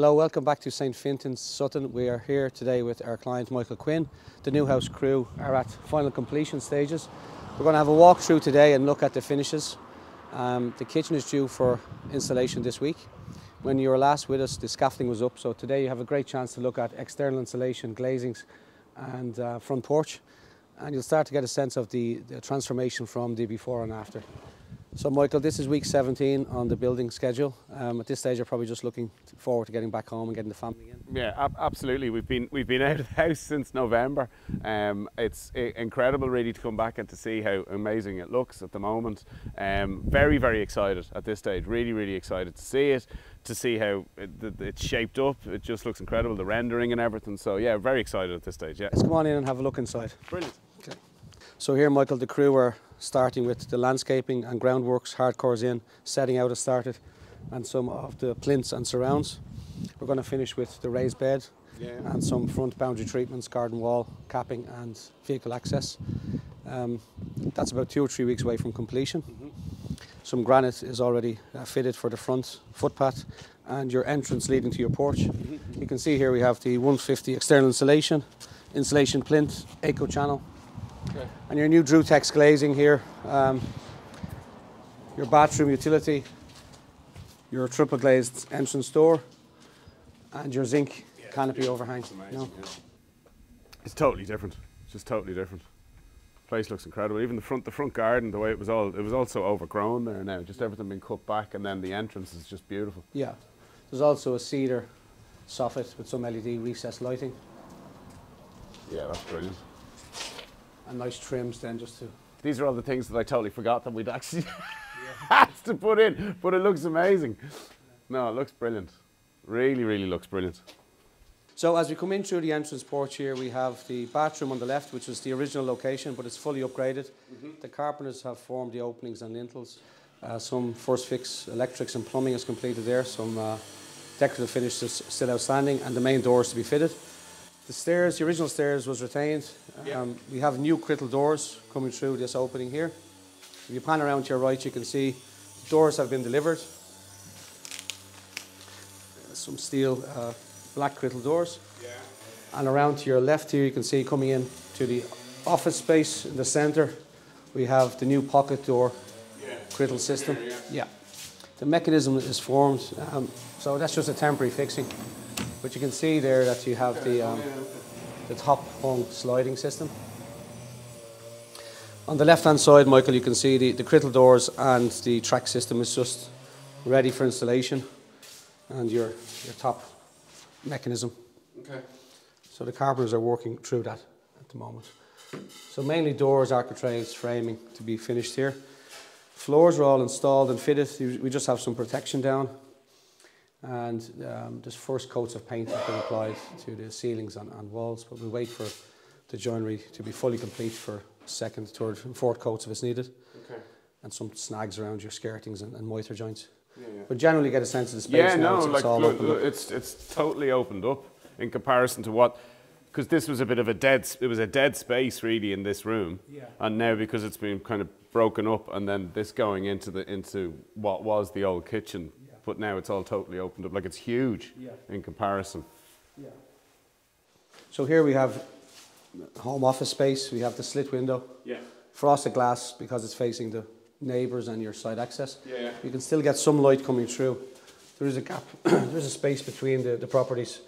Hello, welcome back to St Fintan's Sutton. We are here today with our client Michael Quinn. The New House crew are at final completion stages. We're going to have a walk through today and look at the finishes. The kitchen is due for installation this week. When you were last with us, the scaffolding was up, so today you have a great chance to look at external insulation, glazings and front porch, and you'll start to get a sense of the transformation from the before and after. So Michael, this is week 17 on the building schedule. At this stage, you're probably just looking forward to getting back home and getting the family in. Yeah, absolutely. We've been out of the house since November. It's incredible, really, to come back and to see how amazing it looks at the moment. Very, very excited at this stage. Really, really excited to see it, to see how it's shaped up. It just looks incredible, the rendering and everything. So yeah, very excited at this stage. Yeah. Let's come on in and have a look inside. Brilliant. Okay. So here, Michael, the crew are starting with the landscaping and groundworks, hardcores in, setting out has started, and some of the plinths and surrounds. We're going to finish with the raised bed and some front boundary treatments, garden wall, capping and vehicle access. That's about 2 or 3 weeks away from completion. Some granite is already fitted for the front footpath and your entrance leading to your porch. You can see here we have the 150 external insulation plinth, eco channel. Okay. And your new Drutex glazing here, your bathroom utility, your triple glazed entrance door, and your zinc canopy overhang. It's totally different. It's just totally different. Place looks incredible. Even the front garden, the way it was all so overgrown there now. Just everything been cut back, and then the entrance is just beautiful. Yeah. There's also a cedar soffit with some LED recessed lighting. Yeah, that's brilliant. And nice trims then just to... These are all the things that I totally forgot that we'd actually had to put in, but it looks amazing. No, it looks brilliant. Really, really looks brilliant. So as we come in through the entrance porch here, we have the bathroom on the left, which was the original location, but it's fully upgraded. The carpenters have formed the openings and lintels. Some first fix electrics and plumbing is completed there. Some decorative finishes still outstanding, and the main door is to be fitted. The stairs, the original stairs was retained. We have new crittle doors coming through this opening here. If you pan around to your right, you can see doors have been delivered. Some steel black crittle doors. And around to your left here, you can see coming in to the office space in the centre, we have the new pocket door crittle system. The mechanism is formed, so that's just a temporary fixing. But you can see there that you have the top hung sliding system. On the left hand side, Michael, you can see the crittle doors and the track system is just ready for installation, and your top mechanism. Okay. So the carpenters are working through that at the moment. So mainly doors, architraves, framing to be finished here. Floors are all installed and fitted. We just have some protection down. And just first coats of paint have been applied to the ceilings and walls, but we'll wait for the joinery to be fully complete for second, third and fourth coats if it's needed. Okay. And some snags around your skirtings and moiter joints. But generally get a sense of the space now. It's totally opened up in comparison to what, because this was a bit of a dead space really in this room. And now because it's been kind of broken up and then this going into what was the old kitchen, but now it's all totally opened up. Like, it's huge in comparison. So here we have home office space. We have the slit window. Frosted glass because it's facing the neighbours and your side access. You can still get some light coming through. There is a gap. There's a space between the properties,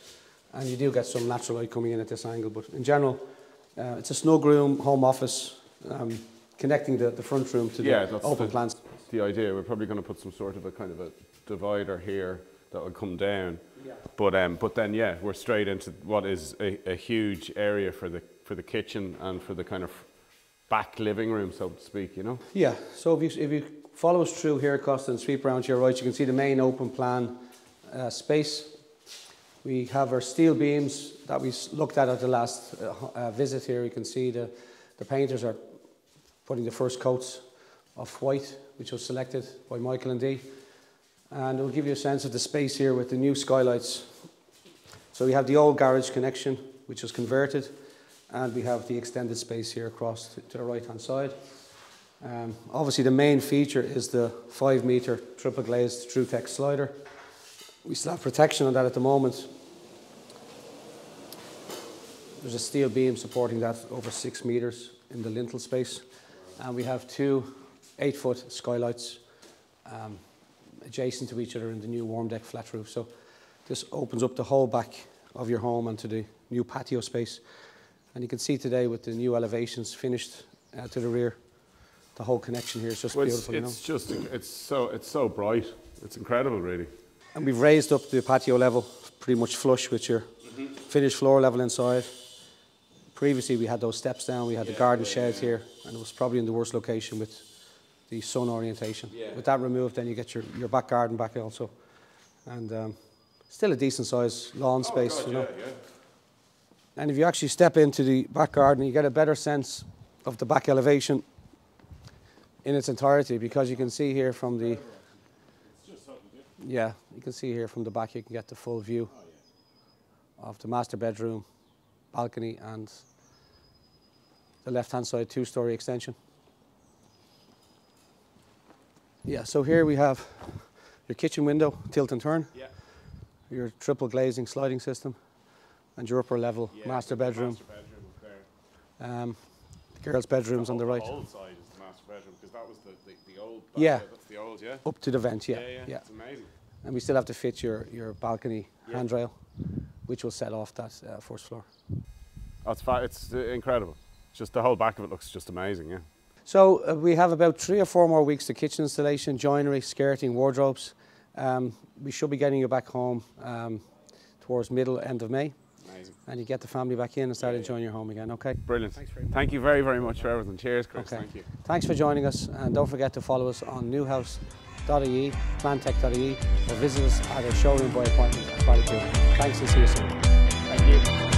and you do get some natural light coming in at this angle. But in general, it's a snug room, home office, connecting the front room to the open plans. The idea, we're probably going to put some sort of a kind of a divider here that will come down, but then we're straight into what is a huge area for the kitchen and for the kind of back living room, so to speak, you know. So if you follow us through here, Costa, and sweep around to your right, you can see the main open plan space. We have our steel beams that we looked at the last visit here. You can see the painters are putting the first coats of white, which was selected by Michael and Dee. And it will give you a sense of the space here with the new skylights. So we have the old garage connection, which was converted, and we have the extended space here across to the right-hand side. Obviously, the main feature is the 5-metre triple glazed True-Tech slider, We still have protection on that at the moment. There's a steel beam supporting that over 6 meters in the lintel space. And we have two 8-foot skylights adjacent to each other in the new warm deck flat roof. So this opens up the whole back of your home and to the new patio space. And you can see today with the new elevations finished to the rear, the whole connection here is just beautiful. It's just, it's so bright. It's incredible, really. And we've raised up the patio level pretty much flush with your finished floor level inside. Previously we had those steps down, we had the garden sheds here, and it was probably in the worst location with the sun orientation. With that removed, then you get your back garden back also. And still a decent sized lawn space, And if you actually step into the back garden, you get a better sense of the back elevation in its entirety, because you can see here from the back you can get the full view of the master bedroom, balcony, and the left-hand side two-story extension. Yeah, so here we have your kitchen window, tilt and turn, your triple glazing sliding system, and your upper level master bedroom. The girls' bedrooms on the right. The old side is the master bedroom, because that was the old. That's the old, up to the vent, It's amazing. And we still have to fit your balcony handrail, which will set off that first floor. That's it's incredible. Just the whole back of it looks just amazing, So we have about 3 or 4 more weeks to kitchen installation, joinery, skirting, wardrobes. We should be getting you back home towards middle, end of May. Amazing. And you get the family back in and start enjoying your home again, okay? Brilliant. Thanks very much. Thank you very, very much for everything. Cheers, Chris. Okay. Thank you. Thanks for joining us, and don't forget to follow us on newhouse.ie, plantech.ie, or visit us at our showroom by appointment at Ballycule. Thanks, and see you soon. Thank you.